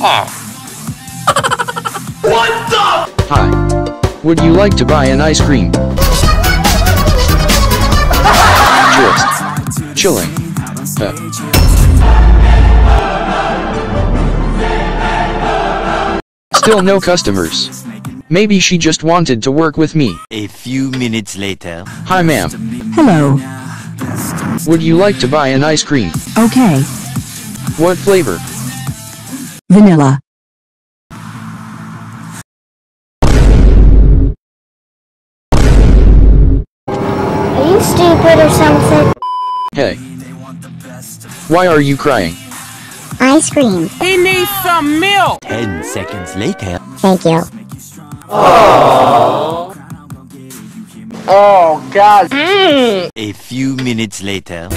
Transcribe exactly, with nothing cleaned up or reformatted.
off. What the? Hi. Would you like to buy an ice cream? Just chilling. Uh. Still no customers. Maybe she just wanted to work with me. A few minutes later. Hi, ma'am. Hello. Would you like to buy an ice cream? Okay. What flavor? Vanilla. Are you stupid or something? Hey. Why are you crying? Ice cream. He needs some milk! Ten seconds later. Thank you. Oh. Oh, God. Mm. A few minutes later.